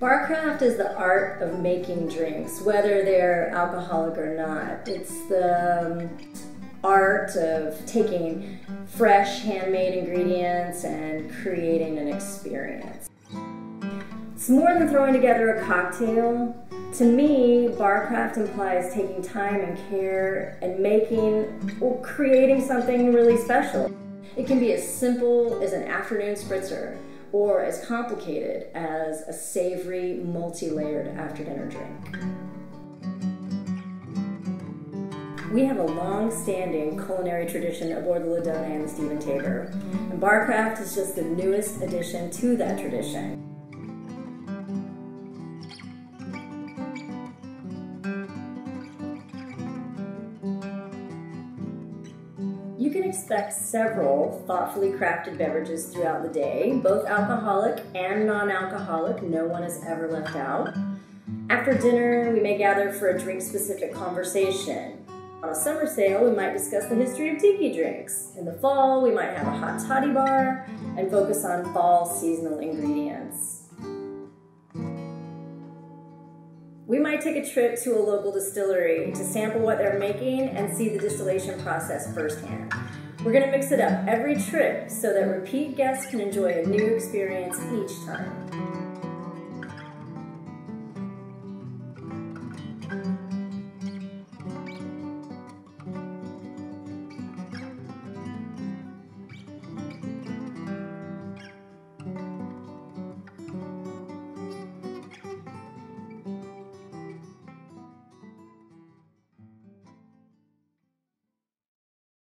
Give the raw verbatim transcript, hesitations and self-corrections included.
Barcraft is the art of making drinks, whether they're alcoholic or not. It's the um, art of taking fresh, handmade ingredients and creating an experience. It's more than throwing together a cocktail. To me, barcraft implies taking time and care and making or creating something really special. It can be as simple as an afternoon spritzer, or as complicated as a savory, multi-layered after-dinner drink. We have a long-standing culinary tradition aboard the Ladona and the Stephen Taber, and barcraft is just the newest addition to that tradition. You can expect several thoughtfully crafted beverages throughout the day, both alcoholic and non-alcoholic. No one is ever left out. After dinner, we may gather for a drink-specific conversation. On a summer sail, we might discuss the history of tiki drinks. In the fall, we might have a hot toddy bar and focus on fall seasonal ingredients. We might take a trip to a local distillery to sample what they're making and see the distillation process firsthand. We're going to mix it up every trip so that repeat guests can enjoy a new experience each time.